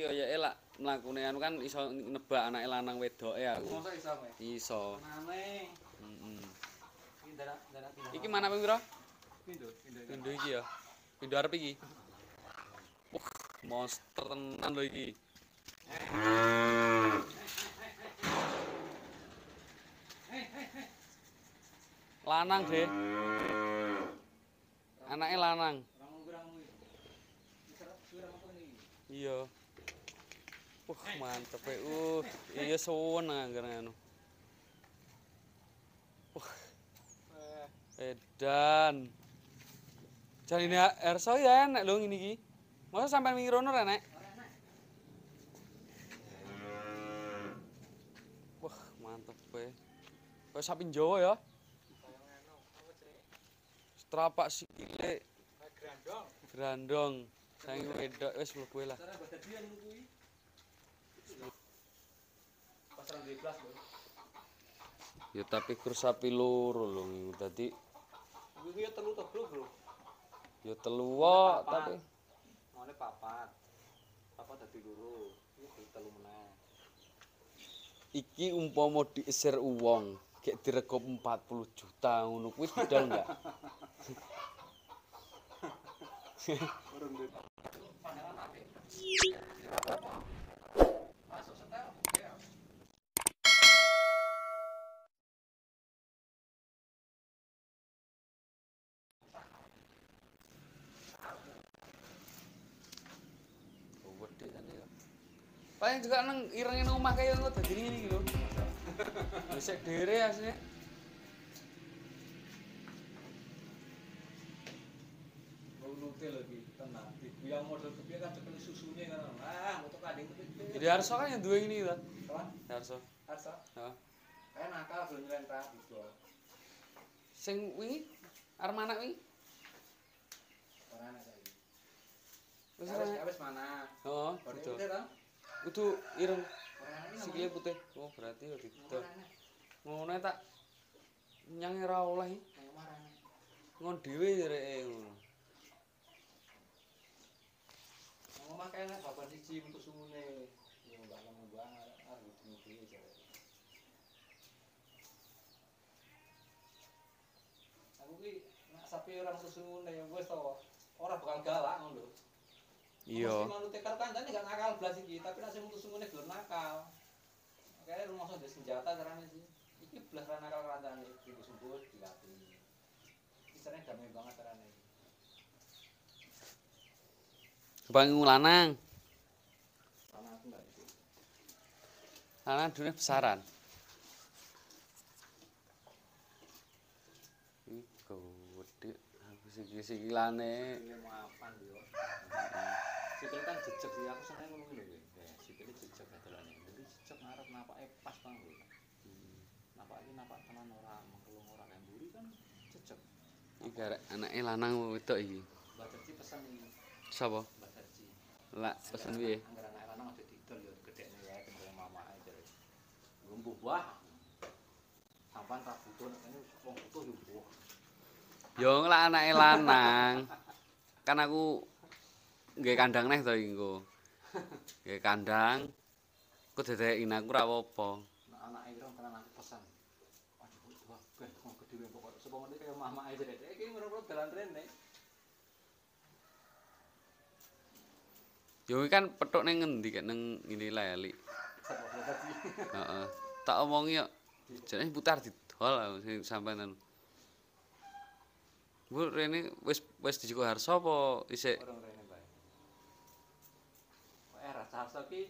iki ya elak mlakune anu kan iso nebak anake lanang wedoke aku. Mosok iso kowe? Iso. Anane. Heeh. Iki dadak iki mana ping pira? Pindho iki ya. Pindho arep iki. Monster tenan lho iki. Lanang deh. Anake lanang. Iya. Mantep e. Iya suwun anggen anu. Edan. Jan ini Erso ya enak lho ngene iki. Masa sampean mikir ono enak? Mantep e. Kaya sapi Jawa ya. Strapak sikile. Grandong. Grandong. Saiki wedok wis mlebu lah. Ya tapi kur sapi loro lho ngiku dadi. Kuwi ya telu to, Bro. Ya telu wae tapi ngene papat. Papat dadi loro. Kuwi telu meneh. Iki umpama diisir uwong, gek diregop 40 juta ngono kuwi budal enggak? Paling juga nang irengin omah kaya ngono dadi ngene iki lho. Wis dere asline. Jadi Arso kan yang dua ini gitu. Arso. Heeh. Kayak nakal belum nyelentah gitu. Sing wingi Armana wingi. Ora ana saiki. Wis habis mana? Heeh. Putih ta? Kudu ireng. Sikile putih. Oh, berarti ya gitu. Ngono tak nyang ora oleh. Ngon dhewe jereke ngono. Omah kene babar siji untuk sungune. Ya mbah-mbah arep dhewe jare. Aku ki nek sapi ora mung sungune ya wis to. Ora bakal galak ngono lho. Iya. Sing manut tekar tanjane gak nakal blas iki, tapi nek sing mung sungune gelem nakal. Kae rumangsa ndek senjata carane sih. Iki blas ra nakal randane iki disebut dilatih. Carane damai banget carane. Bangun lanang. Lanang dunia besaran. Iku wedhi aku sikil-sikilane. Mapan yo. Sikil kan jejeg ya aku seneng ngono lho kowe. Sikile jejeg dalane. Dadi jejeg arep napake pas bang. Napak iki napak tenan ora mengkelung ora kemburi kan jejeg. Iki arek anake lanang wedok iki. Mbak Kerti pesan iki. Sapa? Lah pesen piye? Anggaran lanang aja didol ya gedhekne wae tembe mamake jare. Lumpuh buah. Sampan tak butuh nek wong butuh yo buah. Yo ngelak anake lanang. Kan aku nggae kandang neh to iki engko. Nggae kandang. Aku dedeki aku ra apa-apa. Nek anake kira tenan aku pesan. Aduh buah ben kok gedhe pokok sapa ngene kaya mamake jare. Iki ngono-ngono dalan rene. Yo kan petuk ning ngendi kek ning ngene lali. Heeh. Tak omongi yo jenenge putar didol sampean. Bu rene wis dijoko Harso apa isik? Orang rene bae. Kok era Harso ki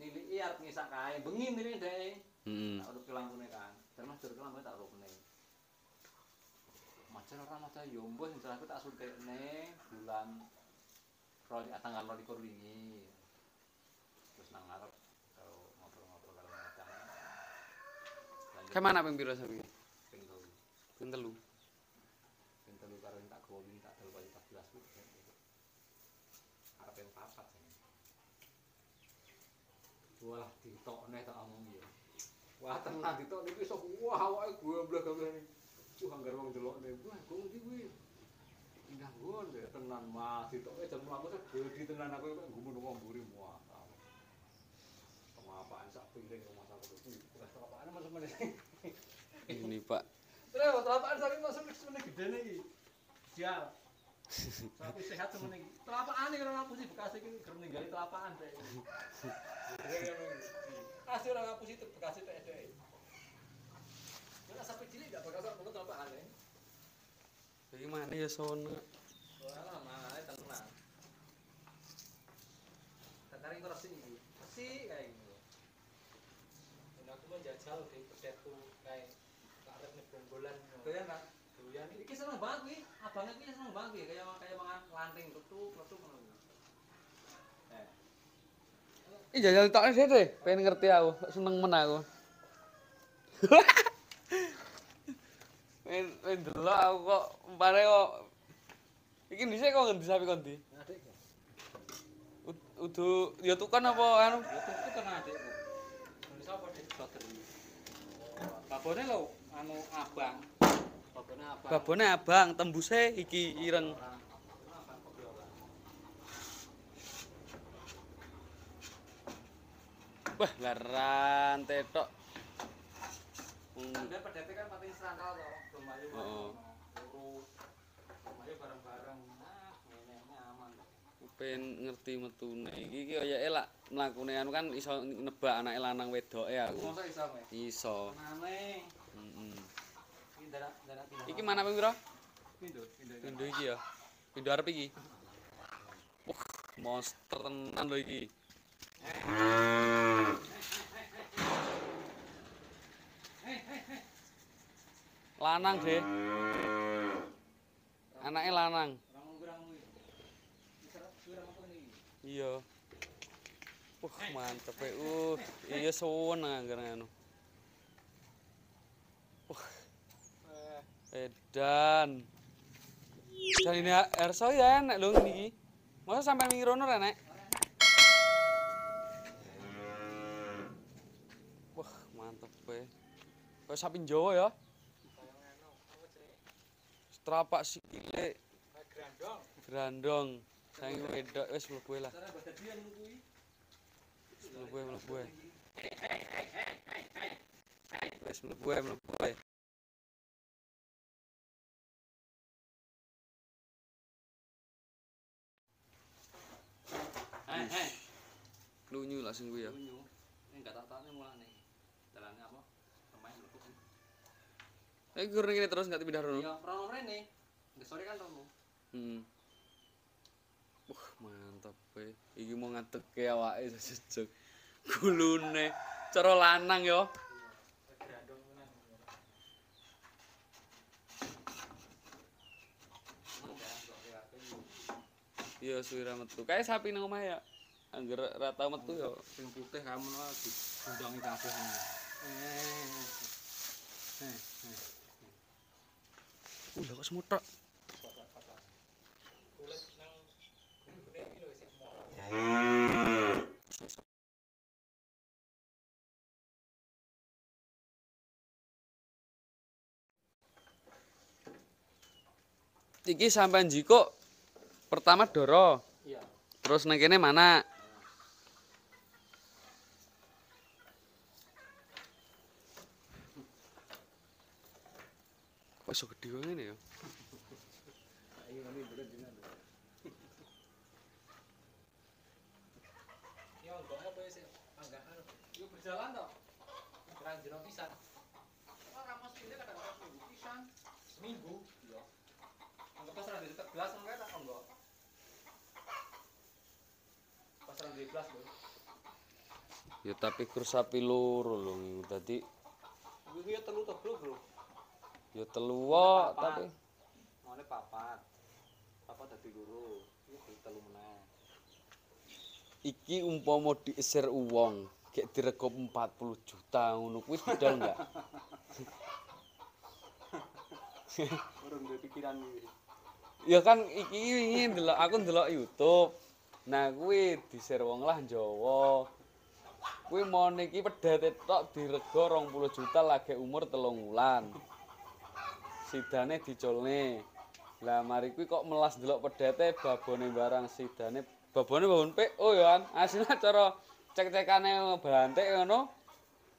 niliki arep ngisak kae, bengi rene dheke. Heeh. Tak urupke lampune kan. Terus jur lampune tak urupne. Macen ora maca yo mbah sing aku tak suntekne bulan Roli tanggal 24 wingi. Terus nang ngarep karo ngobrol-ngobrol karo Madang. Ke mana ping pira sampeyan? Ping 3. Ping 3. Ping 3 karo tak gawa wingi tak dol kali 14 ku. Arep ping 4 jane. Wah, ditokne tak omongi ya. Wah, tenan ditok niku iso wah awake gobleh-gobleh. Ku anggar wong delokne. Wah, kok iki kuwi. Nang ngono tenan Mas, ditoke jam 8 kok gedhi tenan aku kok nggumun wong mburi muak. piring rumah sakit itu bekas telapaan mas men. Ini Pak. Terus telapaan sakit mas men gede niki. Sial. Sapi sehat men iki. Telapaan iki ora ngapusi bekas iki gerem ninggali telapaan teh. Asih ora ngapusi bekas teh teh. Ora sapi cilik gak bekas banget telapaan e. Bagaimana ya sono? Ora malah tenang. Sekarang itu resi ini, resi kayak gitu. Dan aku mau jajal di perdeku kayak karet nebonggolan. Doyan Pak? Doyan. Ini seneng banget nih, abangnya ini seneng banget nih. Kayak makan lanting, ketuk. Ini jajal toknya sih deh, pengen ngerti aku, seneng men aku. Pengen dulu aku kok, empare kok. Ini bisa kok ngerti sampai kondi? Adik ya? Udah, ya tuh kan apa anu? Ya tuh kan adikku. Nulis apa deh? Bageri. Babone lho, anu abang. Babone abang, tembuse iki ireng. Wah, laran tetok. Sambil pedete kan pating serangkal to, Gomayu. Heeh. Lurus. Gomayu bareng-bareng. Pengen ngerti metune iki kaya elak mlakune anu kan iso nebak anake lanang wedoke aku. Mosok iso kowe? Iso. Anane. Heeh. Iki dadak iki mana ping pira? Pindho iki ya. Pindho arep iki. Wah, monster tenan lho iki. Lanang, Dek. Anake lanang. Iya. Wah, mantep e. Iya suwun anggaran anu. Wah. Edan. Dan ini Erso ya enak lho niki. Masa sampai mikir ono enak. Wah, mantep e. Kayak sapi Jawa ya. Strapak sikile. Grandong. Saiki wedok wis mlebu lah. Mlebu. Wis mlebu. Lunyu langsung kuwi ya. Lunyu. Ning gak tatane mulane. Dalane apa? Pemain mlebu. Saiki gur ngene terus gak pindah rono. Ya, rono rene. Besore kan rono. Wah, mantap pe. Iki mau ngadeke awake sejeg. Gulune cara lanang yo. Iya, suwira metu. Kae sapi nang omah ya. Angger ra tau metu yo sing putih kamu digundangi kabeh. Lha kok semutak. Iki sampean jiko pertama Doro. Iya. Terus nang kene mana? Kok iso gedhe kok ngene ya? Jalan toh. Kurang jero pisan. Ora mos pindah kadang minggu pisan. Seminggu ya. Anggo pas ra ditek gelas engke tak anggo. Pas ra digelas lho. Ya tapi kur sapi loro lho ngiku dadi. Kuwi ya telu to, Bro. Ya telu wae tapi ngene papat. Papat dadi loro. Iki telu meneh. Iki umpama diisir uwong. Kayak direkop 40 juta ngono kuwi didol enggak? Ora ndek pikiran iki. Ya kan iki wingi ndelok aku ndelok YouTube. Nah kuwi di-share wong lah Jawa. Kuwi mon iki pedhete tok direga 20 juta lagi umur 3 wulan. Sidane dicolne. Lah mari kuwi kok melas ndelok pedhete babone barang sidane babone babon PO ya kan. Asline cara cek-cekane bantek ngono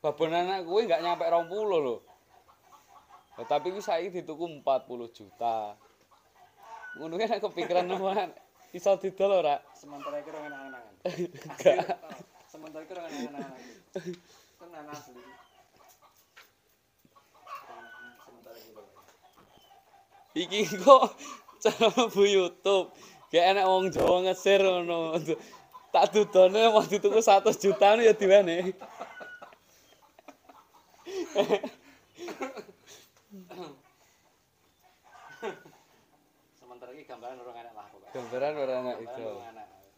Babon anak gue nggak nyampe 20 loh. Ya, tapi gue saiki dituku 40 juta. Ngono kan kepikiran nemuan iso didol ora? Sementara iki ora ngenang-ngenangan. Sementara iki ora ngenang-ngenangan. Tenan asli. Iki kok cara bu YouTube. Kayak enak wong Jawa ngeser ngono. Tak dudone mau dituku 100 juta ya diwene. Sementara ini gambaran orang anak lah pokoknya. Gambaran orang anak itu.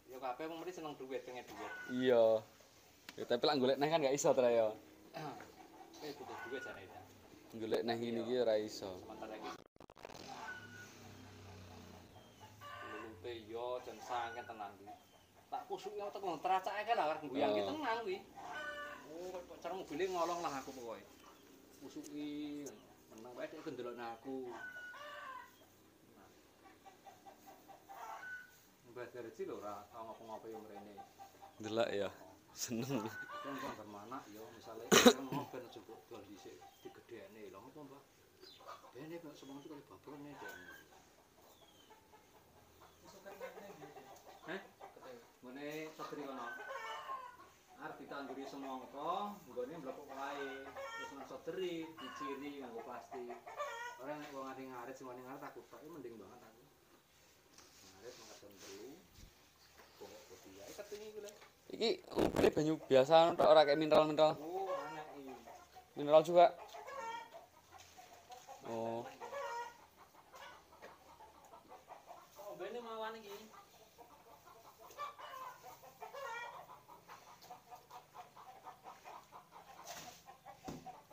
Ya kabeh wong mesti seneng duit, pengen duit. Iya. Ya tapi lak golek neh kan gak iso tra ya. Wis butuh duit jane ta. Golek neh ngene iki ora iso. Sementara iki. Lupe yo jan sanget tenang iki. Tak kusuk yo tekan teracake kan arep goyang ki tenang kuwi. Oh, kok cara mobile ngolong lah aku pokoke. Kusuki menang wae dek ndelokne aku. Mbah Darji lho ora tau ngopo-ngopo yo mrene. Ndelok ya, seneng. Kan kok manak yo misale ngono ben cukup dol dhisik digedhene lho apa Mbah. Dene kok semong kali babrone dene. Heh? Mene satri kono. Arep ditanduri semangka, nggone mlekuk wae. Terus nang sederi, diciri nganggo plastik. Ora nek wong ati ngarit semene ngarit aku tok mending banget aku. Ngarit mangkat dulu. Kok putih ae keteni iki lho. Iki umpune banyu biasa tok ora kaya mineral-mineral. Oh, enak iki. Mineral juga. Oh. Oh, ben mawan iki.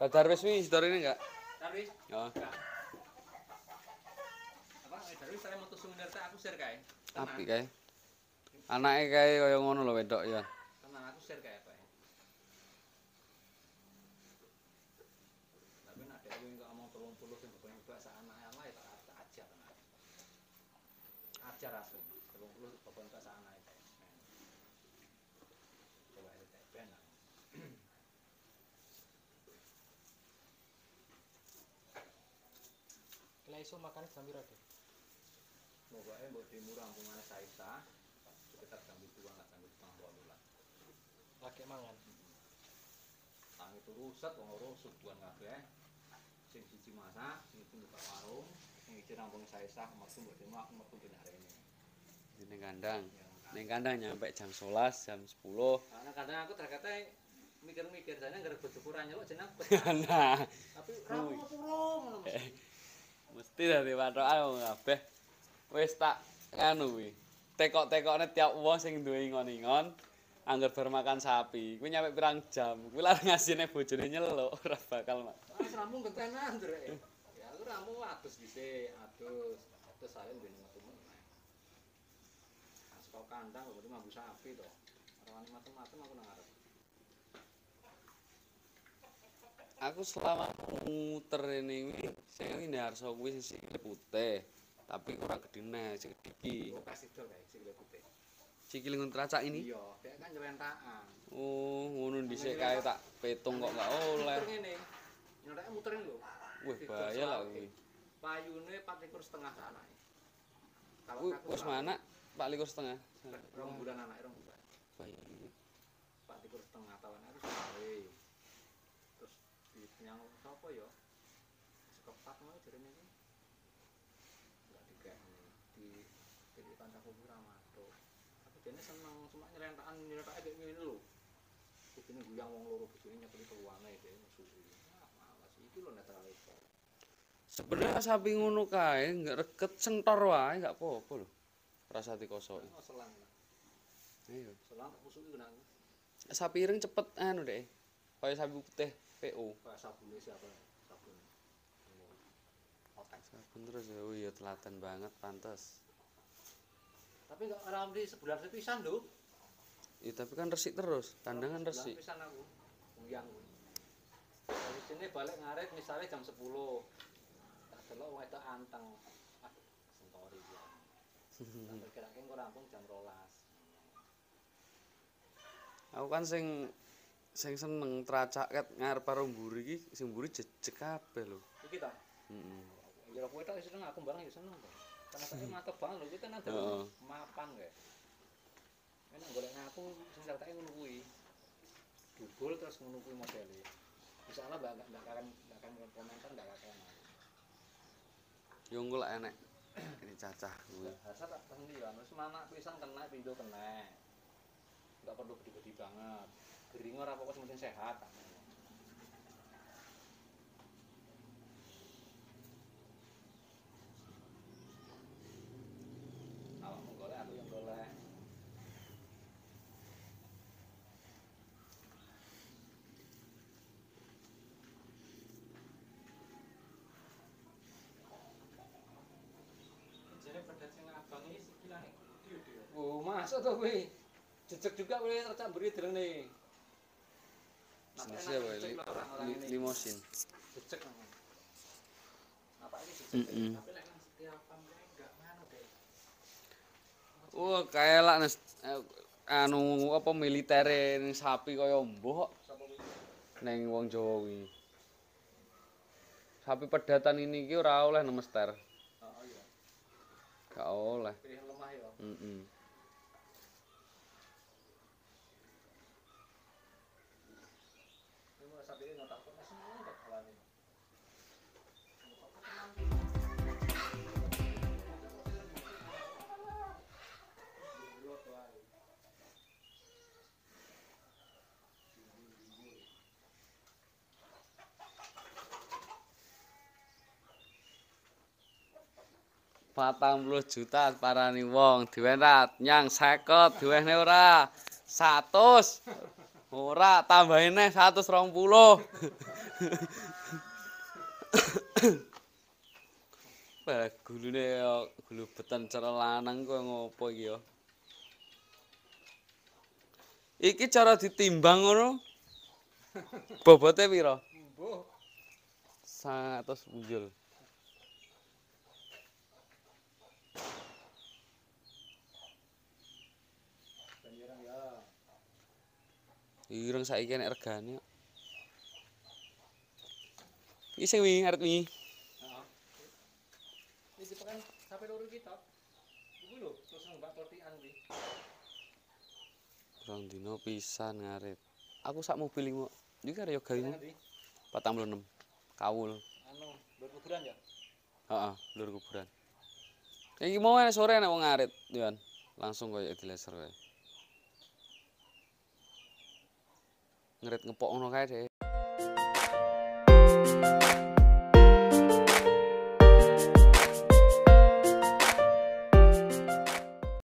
Darwis wis dari ini enggak? Darwis? Ya. Apa Darwis saya metu sumber tak aku share kae. Apik kae. Anake kae kaya ngono lho wedok ya. Tenan aku share kae apa. Tapi nek ada yang enggak omong 30 sing ben bahasa anake apa ya tak ajar tenan. Ajar asli. 30 bapak bahasa anake. Coba lihat benar. Iso makane sambil rada. Pokoke mbok dimurah ampungane saita sekitar jam 2 nggak jam 2.30-an. Lagi mangan. Tangi turu set wong loro subuhan kabeh. Sing siji masak, sing buka warung, sing iki rampung saisa metu mbok dimurah aku metu ben arene. Ning kandang. Ning kandang nyampe jam 11, jam 10. Karena kadang aku terkate mikir-mikir jane ngrebut ukuran nyeluk jeneng. Nah. Tapi rampung ngono mesti. Mesti dari patokan kabeh. Wis tak anu kuwi. Tekok-tekokne tiap wong sing duwe ngon-ngon anggar bar makan sapi. Kuwi nyampe pirang jam. Kuwi lar ngasine bojone nyeluk ora bakal mak. Wis rampung ketenan ndrek. Ya aku rampung adus dhisik, adus. Terus saya ben metu meneh. Asok kandang kudu mambu sapi to. Ora wani macem-macem aku nang arep. Aku selama muter ini saya ini harso kuwi sisi putih tapi kurang gedene sing iki oh kasih dol kae sing putih cikil ngon teracak ini iya kayak kan rentaan oh ngono dhisik kae tak petung kok gak oleh ngene nyontek muterin lho wih bahaya lah kuwi payune 24,5 anake kalau wis manak 24,5 rong bulan anake rong bulan bahaya 24,5 taun harus gawe yang apa ya? Sekepat mau jerene iki. Enggak digane di kancaku ora matuk. Tapi dene seneng cuma nyerentaan nyerentake kaya ngene lho. Kudune guyang wong loro bojone nyekeli keluane dhewe musuh iki. Malas iki lho netral iso. Sebenarnya sapi ngono kae enggak reket sentor wae enggak apa-apa lho. Rasa dikosoki. Selang. Iya, selang tak musuhi genang. Sapi ireng cepet anu deh. Kaya sapi putih. PO sabune siapa? Sabun. Otak sabun terus ya. Oh iya telaten banget pantes. Tapi enggak ora mesti sebulan sepisan lho. Ya tapi kan resik terus, tandangan resik. Sepisan aku. Uyang. Dari sini balik ngaret misalnya jam 10. Tak delok wong itu anteng. Ah, sentori ya. Sampai kira-kira engko rampung jam 12. Aku kan sing sing seneng tracak ket ngarep karo mburi iki sing mburi jejeg kabeh lho. Iki ta? Heeh. Ya kowe tak seneng aku bareng ya seneng to. Tanasane mantep banget lho iki tenan dalem mapan kae. Enak golek aku sing tak ngono kuwi. Dubul terus ngono kuwi modele. Insyaallah enggak akan komentar enggak akan. Yo engko lek enek ini cacah kuwi. Hasat tak pengen yo terus manak pisang kena pindho kena. Enggak perlu gede-gede banget. Gering ora pokoknya mesti sehat. Awakmu golek aku yang golek. Jare pedet sing abang iki sikilane kudu yo. Oh, masuk to kowe. Jejeg juga boleh tercak mburi derene. Masih limosin. Cecek namanya. Apa ini cecek? Tapi lek nang setiap pamrene enggak ngono deh. Wah, kae lak anu apa militere ning sapi kaya mbok. Ning wong Jawa kuwi. Sapi pedatan ini ki ora oleh nemester. Heeh ya. Gak oleh. Pilih lemah ya. Heeh. Rp40 juta parani wong diwerat nyang 50 diwehne ora 100 ora tambahin neh 120. Wah gulune yo gulubetan cara lanang kowe ngopo iki yo. Iki cara ditimbang ngono. Bobote pira? Mbuh. 100 punjul. Ireng saiki enek regane. Iki sing wingi arep wingi. Heeh. Wis dipekan sampe loro iki to. Kuwi lho, terus nang Mbak Tortian kuwi. Rong dina pisan ngarep. Aku sak mobil iki, iki karo yo gawe 46. Kawul. Anu, lur kuburan ya? Heeh, lur kuburan. Iki mau enek sore enek wong ngarit, Yon. Langsung koyo dileser wae. Ngerit ngepok ngono kae deh.